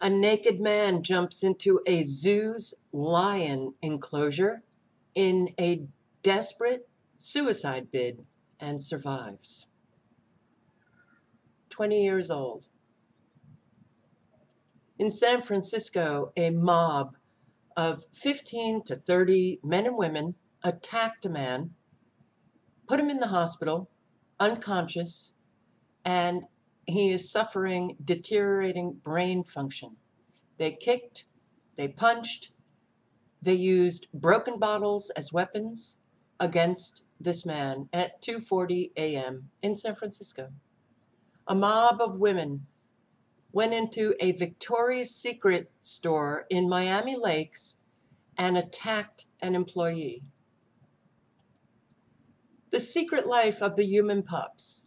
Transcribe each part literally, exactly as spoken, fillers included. A naked man jumps into a zoo's lion enclosure in a desperate suicide bid and survives. twenty years old. In San Francisco, a mob of fifteen to thirty men and women attacked a man, put him in the hospital, unconscious, and he is suffering deteriorating brain function. They kicked, they punched, they used broken bottles as weapons against this man at two forty a m in San Francisco. A mob of women went into a Victoria's Secret store in Miami Lakes and attacked an employee. The Secret Life of the Human Pups.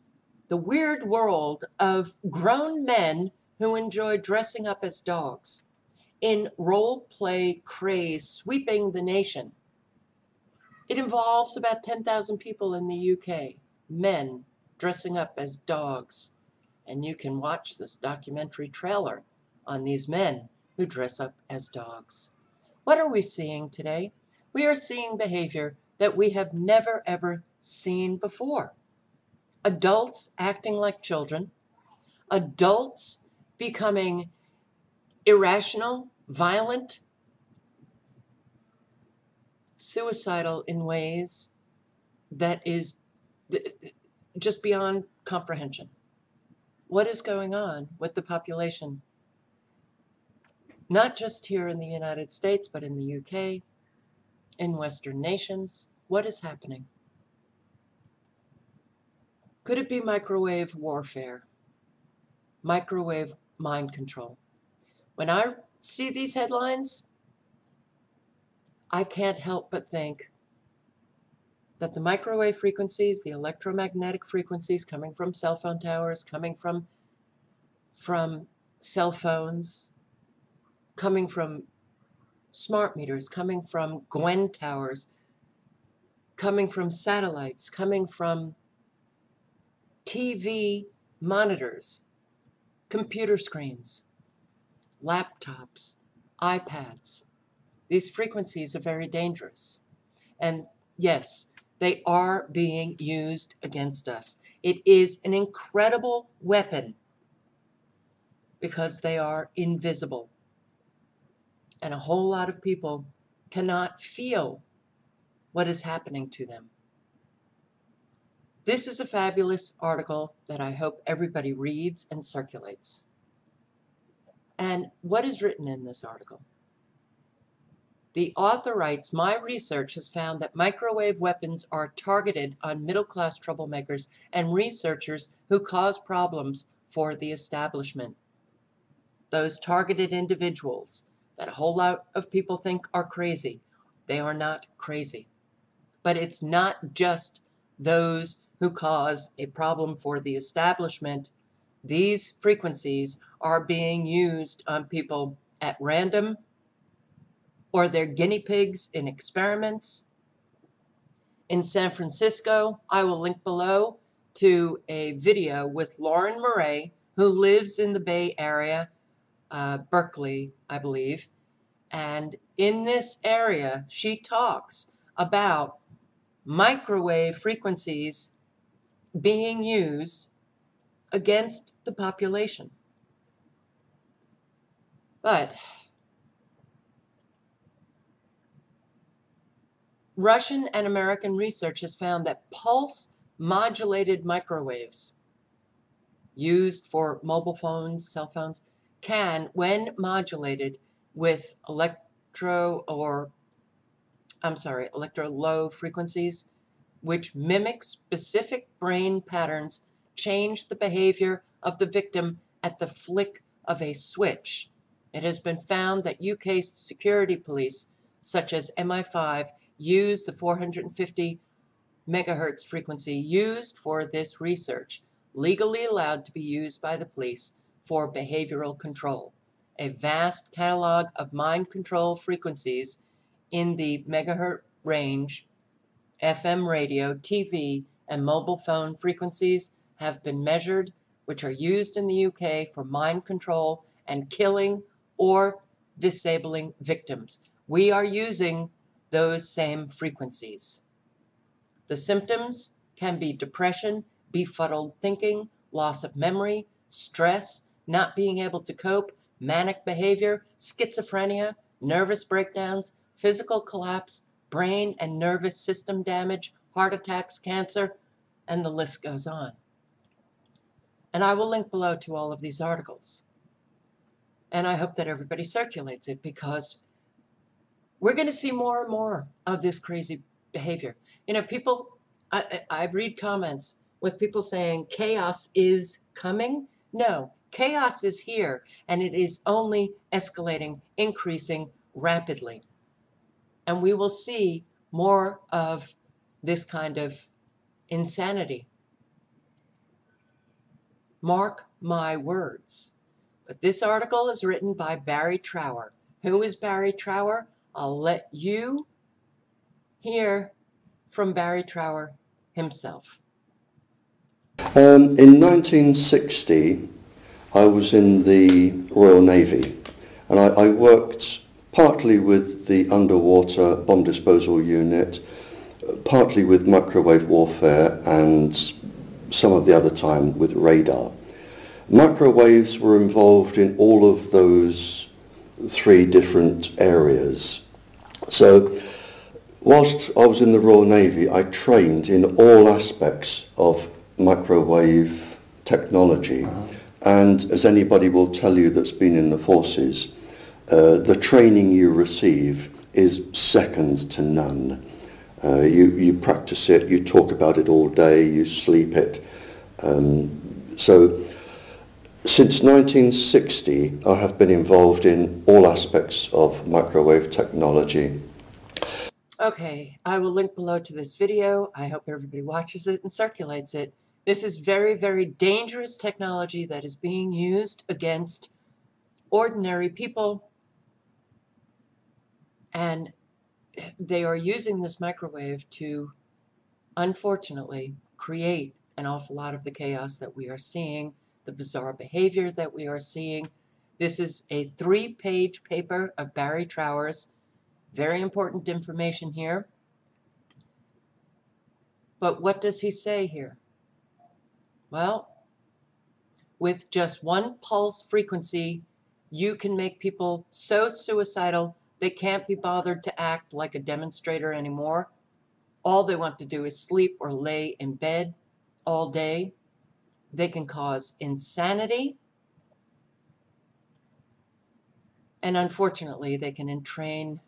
The weird world of grown men who enjoy dressing up as dogs in role-play craze sweeping the nation. It involves about ten thousand people in the U K, men dressing up as dogs. And you can watch this documentary trailer on these men who dress up as dogs. What are we seeing today? We are seeing behavior that we have never, ever seen before. Adults acting like children, adults becoming irrational, violent, suicidal in ways that is just beyond comprehension. What is going on with the population? Not just here in the United States, but in the U K, in Western nations. What is happening? Could it be microwave warfare? Microwave mind control. When I see these headlines, I can't help but think that the microwave frequencies, the electromagnetic frequencies coming from cell phone towers, coming from, from cell phones, coming from smart meters, coming from Gwen towers, coming from satellites, coming from T V monitors, computer screens, laptops, iPads. These frequencies are very dangerous. And yes, they are being used against us. It is an incredible weapon because they are invisible. And a whole lot of people cannot feel what is happening to them. This is a fabulous article that I hope everybody reads and circulates. And what is written in this article? The author writes, "My research has found that microwave weapons are targeted on middle-class troublemakers and researchers who cause problems for the establishment." Those targeted individuals that a whole lot of people think are crazy. They are not crazy. But it's not just those who cause a problem for the establishment. These frequencies are being used on people at random, or they're guinea pigs in experiments. In San Francisco, I will link below to a video with Lauren Moret, who lives in the Bay Area, uh, Berkeley, I believe. And in this area, she talks about microwave frequencies being used against the population. But Russian and American research has found that pulse-modulated microwaves used for mobile phones, cell phones, can, when modulated with electro or I'm sorry, electro-low frequencies, which mimic specific brain patterns, change the behavior of the victim at the flick of a switch. It has been found that U K security police, such as M I five, use the four hundred fifty megahertz frequency used for this research, legally allowed to be used by the police for behavioral control. A vast catalog of mind control frequencies in the megahertz range, F M radio, T V, and mobile phone frequencies have been measured, which are used in the U K for mind control and killing or disabling victims. We are using those same frequencies. The symptoms can be depression, befuddled thinking, loss of memory, stress, not being able to cope, manic behavior, schizophrenia, nervous breakdowns, physical collapse, brain and nervous system damage, heart attacks, cancer, and the list goes on. And I will link below to all of these articles. And I hope that everybody circulates it, because we're going to see more and more of this crazy behavior. You know, people, I, I read comments with people saying chaos is coming. No, chaos is here, and it is only escalating, increasing rapidly. And we will see more of this kind of insanity. Mark my words. But this article is written by Barry Trower. Who is Barry Trower? I'll let you hear from Barry Trower himself. Um, in nineteen sixty, I was in the Royal Navy, and I, I worked partly with the Underwater Bomb Disposal Unit, partly with Microwave Warfare, and some of the other time with radar. Microwaves were involved in all of those three different areas. So, whilst I was in the Royal Navy, I trained in all aspects of microwave technology. Uh-huh. And as anybody will tell you that's been in the forces, uh, the training you receive is second to none. Uh, you, you practice it, you talk about it all day, you sleep it. Um, so since nineteen sixty, I have been involved in all aspects of microwave technology. Okay, I will link below to this video. I hope everybody watches it and circulates it. This is very, very dangerous technology that is being used against ordinary people. And they are using this microwave to, unfortunately, create an awful lot of the chaos that we are seeing, the bizarre behavior that we are seeing. This is a three-page paper of Barry Trower's. Very important information here. But what does he say here? Well, with just one pulse frequency, you can make people so suicidal they can't be bothered to act like a demonstrator anymore. All they want to do is sleep or lay in bed all day. They can cause insanity. And unfortunately, they can entrain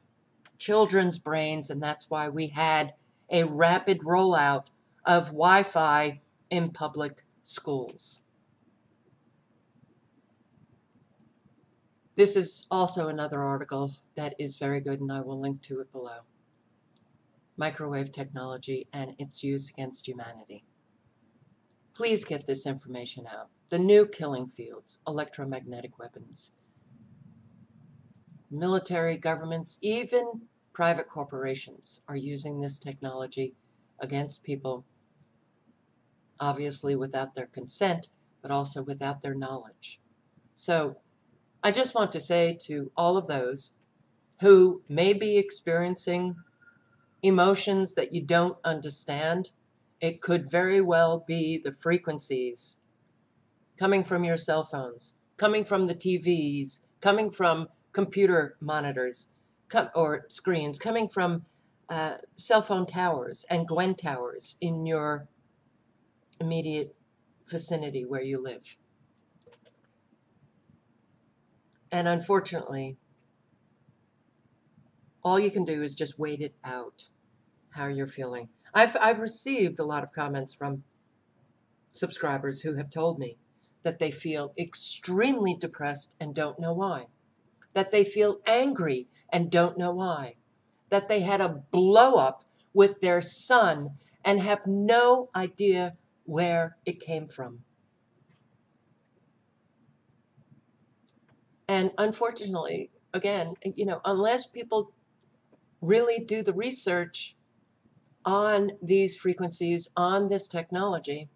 children's brains, and that's why we had a rapid rollout of Wi-Fi in public schools. This is also another article that is very good, and I will link to it below. Microwave technology and its use against humanity. Please get this information out. The new killing fields, electromagnetic weapons. Military, governments, even private corporations are using this technology against people, obviously without their consent, but also without their knowledge. So I just want to say to all of those who may be experiencing emotions that you don't understand, it could very well be the frequencies coming from your cell phones, coming from the T Vs, coming from computer monitors or screens, coming from uh, cell phone towers and Gwen towers in your immediate vicinity where you live. And unfortunately, all you can do is just wait it out, how you're feeling. I've, I've received a lot of comments from subscribers who have told me that they feel extremely depressed and don't know why, that they feel angry and don't know why, that they had a blow up with their son and have no idea where it came from. And unfortunately, again, you know, unless people really do the research on these frequencies, on this technology,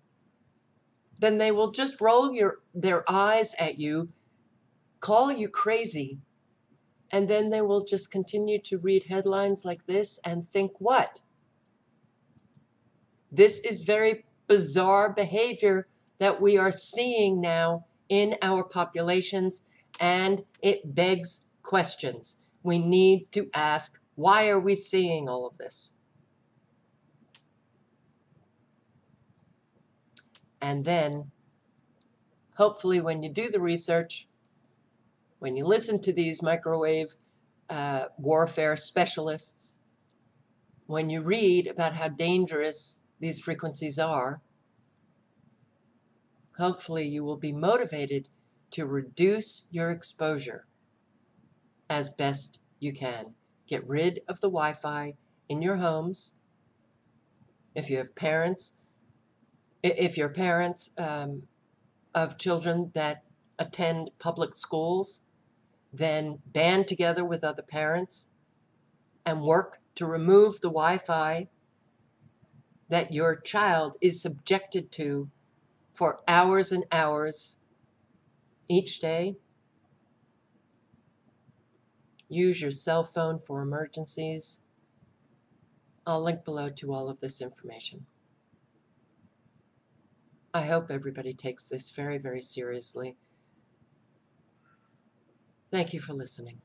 then they will just roll your, their eyes at you, call you crazy, and then they will just continue to read headlines like this and think what? This is very bizarre behavior that we are seeing now in our populations, and it begs questions. We need to ask, why are we seeing all of this? And then, hopefully when you do the research, when you listen to these microwave uh, warfare specialists, when you read about how dangerous these frequencies are, hopefully you will be motivated to reduce your exposure as best you can. Get rid of the Wi-Fi in your homes. If you have parents, if you're parents um, of children that attend public schools, then band together with other parents and work to remove the Wi-Fi that your child is subjected to for hours and hours each day. Use your cell phone for emergencies. I'll link below to all of this information. I hope everybody takes this very, very seriously. Thank you for listening.